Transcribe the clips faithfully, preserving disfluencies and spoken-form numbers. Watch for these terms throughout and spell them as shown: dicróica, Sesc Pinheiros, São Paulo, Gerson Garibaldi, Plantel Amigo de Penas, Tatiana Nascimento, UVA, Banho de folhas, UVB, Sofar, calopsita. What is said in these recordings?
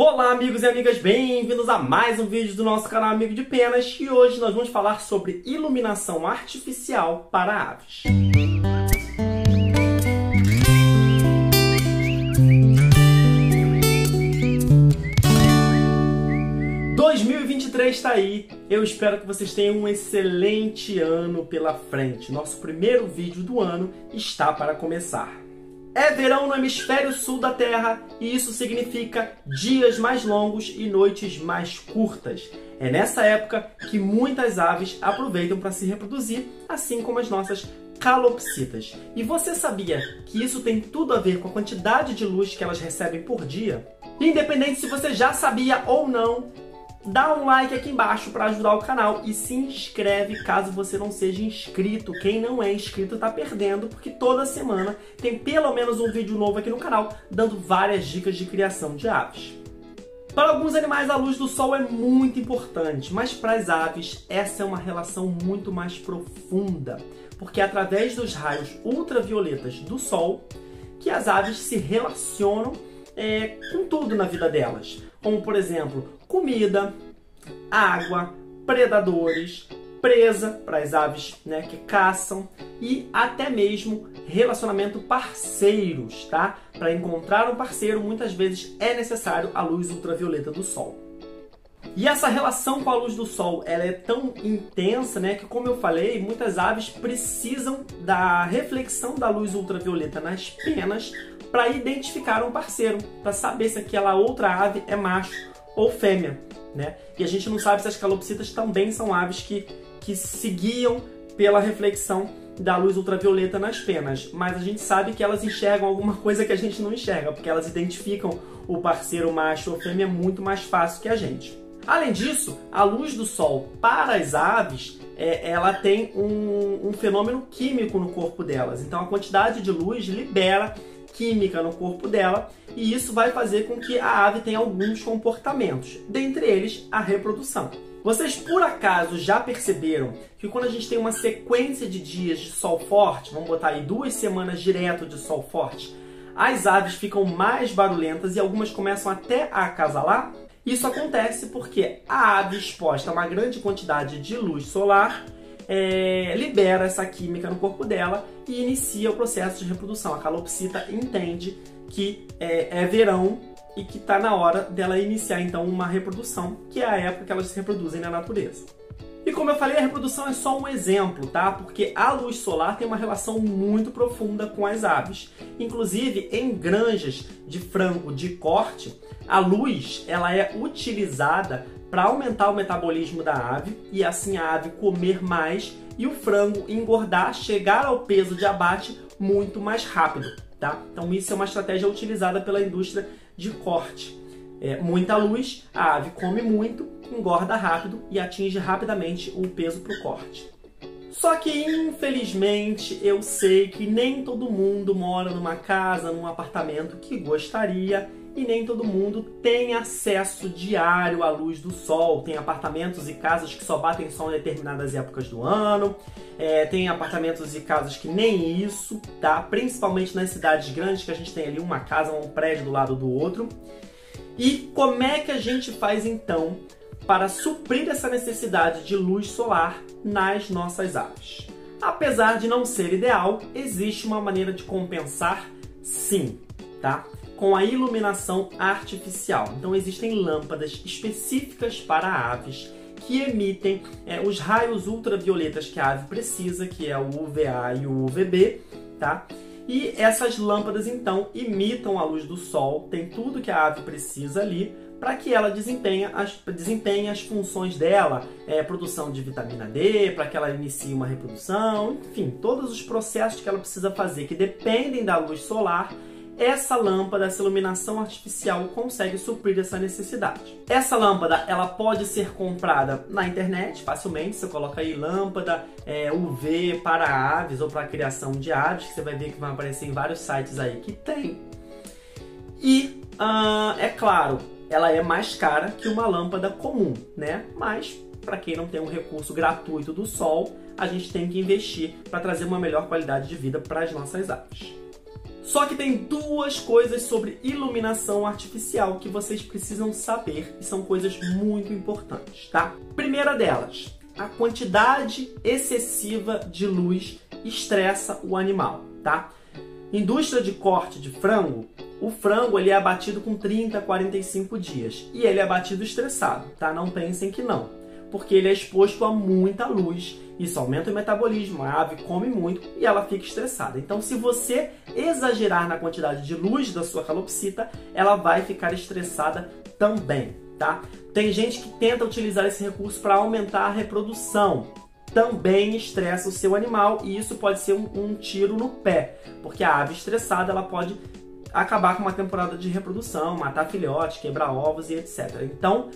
Olá amigos e amigas, bem-vindos a mais um vídeo do nosso canal Amigo de Penas e hoje nós vamos falar sobre iluminação artificial para aves. dois mil e vinte e três está aí, eu espero que vocês tenham um excelente ano pela frente. Nosso primeiro vídeo do ano está para começar. É verão no hemisfério sul da Terra e isso significa dias mais longos e noites mais curtas. É nessa época que muitas aves aproveitam para se reproduzir, assim como as nossas calopsitas. E você sabia que isso tem tudo a ver com a quantidade de luz que elas recebem por dia? Independente se você já sabia ou não, dá um like aqui embaixo para ajudar o canal e se inscreve caso você não seja inscrito. Quem não é inscrito tá perdendo, porque toda semana tem pelo menos um vídeo novo aqui no canal dando várias dicas de criação de aves. Para alguns animais a luz do sol é muito importante, mas para as aves essa é uma relação muito mais profunda, porque é através dos raios ultravioletas do sol que as aves se relacionam É, com tudo na vida delas, como por exemplo, comida, água, predadores, presa para as aves, né, que caçam e até mesmo relacionamento parceiros, tá? Para encontrar um parceiro, muitas vezes é necessário a luz ultravioleta do sol. E essa relação com a luz do sol, ela é tão intensa, né, que como eu falei, muitas aves precisam da reflexão da luz ultravioleta nas penas para identificar um parceiro, para saber se aquela outra ave é macho ou fêmea, né? E a gente não sabe se as calopsitas também são aves que, que se guiam pela reflexão da luz ultravioleta nas penas, mas a gente sabe que elas enxergam alguma coisa que a gente não enxerga, porque elas identificam o parceiro macho ou fêmea muito mais fácil que a gente. Além disso, a luz do sol para as aves, é, ela tem um, um fenômeno químico no corpo delas, então a quantidade de luz libera química no corpo dela e isso vai fazer com que a ave tenha alguns comportamentos, dentre eles a reprodução. Vocês por acaso já perceberam que quando a gente tem uma sequência de dias de sol forte, vamos botar aí duas semanas direto de sol forte, as aves ficam mais barulhentas e algumas começam até a acasalar? Isso acontece porque a ave exposta a uma grande quantidade de luz solar É, libera essa química no corpo dela e inicia o processo de reprodução. A calopsita entende que é, é verão e que está na hora dela iniciar então uma reprodução, que é a época que elas se reproduzem na natureza. E como eu falei, a reprodução é só um exemplo, tá? Porque a luz solar tem uma relação muito profunda com as aves. Inclusive, em granjas de frango de corte, a luz ela é utilizada para aumentar o metabolismo da ave e assim a ave comer mais e o frango engordar, chegar ao peso de abate muito mais rápido, tá? Então isso é uma estratégia utilizada pela indústria de corte. É, muita luz, a ave come muito, engorda rápido e atinge rapidamente o peso para o corte. Só que infelizmente eu sei que nem todo mundo mora numa casa, num apartamento que gostaria e nem todo mundo tem acesso diário à luz do sol. Tem apartamentos e casas que só batem sol em determinadas épocas do ano, é, tem apartamentos e casas que nem isso, tá? Principalmente nas cidades grandes, que a gente tem ali uma casa, um prédio do lado do outro. E como é que a gente faz então para suprir essa necessidade de luz solar nas nossas aves? Apesar de não ser ideal, existe uma maneira de compensar sim, tá? Com a iluminação artificial. Então existem lâmpadas específicas para aves que emitem é, os raios ultravioletas que a ave precisa, que é o U V A e o U V B, tá? E essas lâmpadas então imitam a luz do sol, tem tudo que a ave precisa ali para que ela desempenhe as, desempenhe as funções dela, é, produção de vitamina D, para que ela inicie uma reprodução, enfim, todos os processos que ela precisa fazer que dependem da luz solar. Essa lâmpada, essa iluminação artificial consegue suprir essa necessidade. Essa lâmpada, ela pode ser comprada na internet facilmente. Você coloca aí lâmpada é, U V para aves ou para a criação de aves, que você vai ver que vai aparecer em vários sites aí que tem. E, uh, é claro, ela é mais cara que uma lâmpada comum, né? Mas, para quem não tem um recurso gratuito do sol, a gente tem que investir para trazer uma melhor qualidade de vida para as nossas aves. Só que tem duas coisas sobre iluminação artificial que vocês precisam saber e são coisas muito importantes, tá? Primeira delas, a quantidade excessiva de luz estressa o animal, tá? Indústria de corte de frango, o frango ele é abatido com trinta a quarenta e cinco dias e ele é abatido estressado, tá? Não pensem que não, porque ele é exposto a muita luz, isso aumenta o metabolismo, a ave come muito e ela fica estressada. Então, se você exagerar na quantidade de luz da sua calopsita, ela vai ficar estressada também, tá? Tem gente que tenta utilizar esse recurso para aumentar a reprodução, também estressa o seu animal e isso pode ser um, um tiro no pé, porque a ave estressada ela pode acabar com uma temporada de reprodução, matar filhotes, quebrar ovos e etcétera. Então,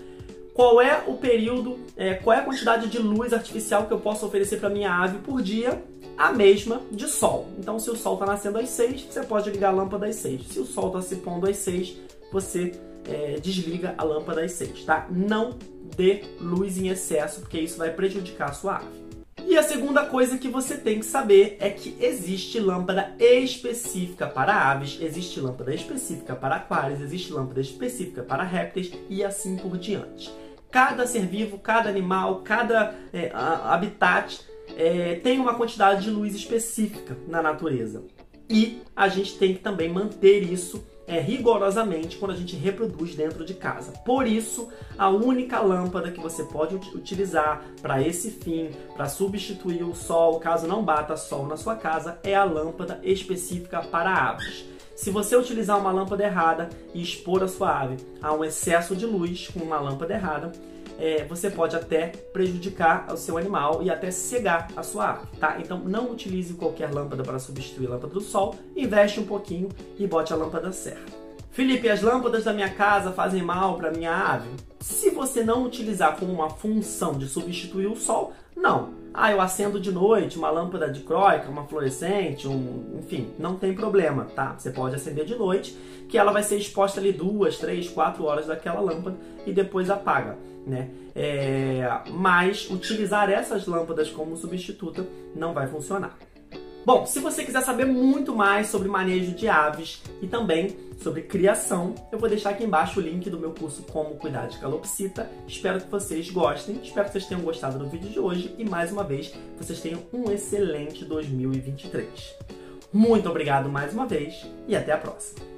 qual é o período, é, qual é a quantidade de luz artificial que eu posso oferecer para minha ave por dia? A mesma de sol. Então, se o sol está nascendo às seis, você pode ligar a lâmpada às seis. Se o sol está se pondo às seis, você é, desliga a lâmpada às seis, tá? Não dê luz em excesso, porque isso vai prejudicar a sua ave. E a segunda coisa que você tem que saber é que existe lâmpada específica para aves, existe lâmpada específica para aquários, existe lâmpada específica para répteis e assim por diante. Cada ser vivo, cada animal, cada é, habitat é, tem uma quantidade de luz específica na natureza. E a gente tem que também manter isso é, rigorosamente quando a gente reproduz dentro de casa. Por isso, a única lâmpada que você pode utilizar para esse fim, para substituir o sol, caso não bata sol na sua casa, é a lâmpada específica para aves. Se você utilizar uma lâmpada errada e expor a sua ave a um excesso de luz com uma lâmpada errada, é, você pode até prejudicar o seu animal e até cegar a sua ave, tá? Então não utilize qualquer lâmpada para substituir a lâmpada do sol, investe um pouquinho e bote a lâmpada certa. Felipe, as lâmpadas da minha casa fazem mal para minha ave? Se você não utilizar como uma função de substituir o sol, não. Ah, eu acendo de noite uma lâmpada dicróica, uma fluorescente, um, enfim, não tem problema, tá? Você pode acender de noite, que ela vai ser exposta ali duas, três, quatro horas daquela lâmpada e depois apaga, né? É, mas utilizar essas lâmpadas como substituta não vai funcionar. Bom, se você quiser saber muito mais sobre manejo de aves e também sobre criação, eu vou deixar aqui embaixo o link do meu curso Como Cuidar de Calopsita. Espero que vocês gostem, espero que vocês tenham gostado do vídeo de hoje e, mais uma vez, vocês tenham um excelente dois mil e vinte e três. Muito obrigado mais uma vez e até a próxima!